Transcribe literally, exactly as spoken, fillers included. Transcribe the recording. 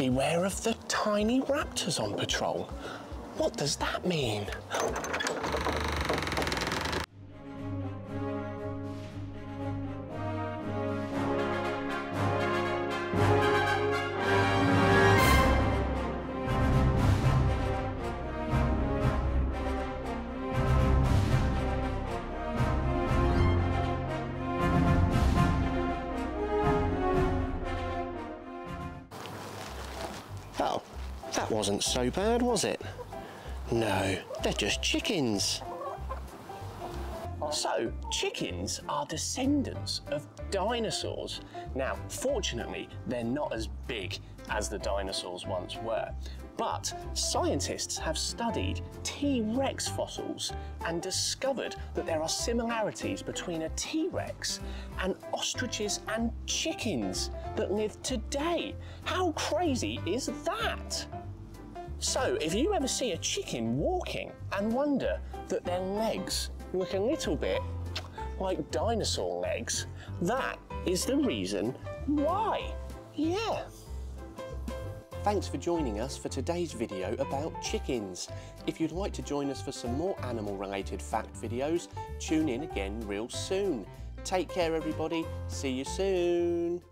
Beware of the tiny raptors on patrol. What does that mean? Wasn't so bad, was it? No, they're just chickens. So, chickens are descendants of dinosaurs. Now, fortunately, they're not as big as the dinosaurs once were. But scientists have studied T Rex fossils and discovered that there are similarities between a T Rex and ostriches and chickens that live today. How crazy is that? So, if you ever see a chicken walking and wonder that their legs look a little bit like dinosaur legs, that is the reason why. Yeah. Thanks for joining us for today's video about chickens. If you'd like to join us for some more animal-related fact videos, tune in again real soon. Take care, everybody. See you soon.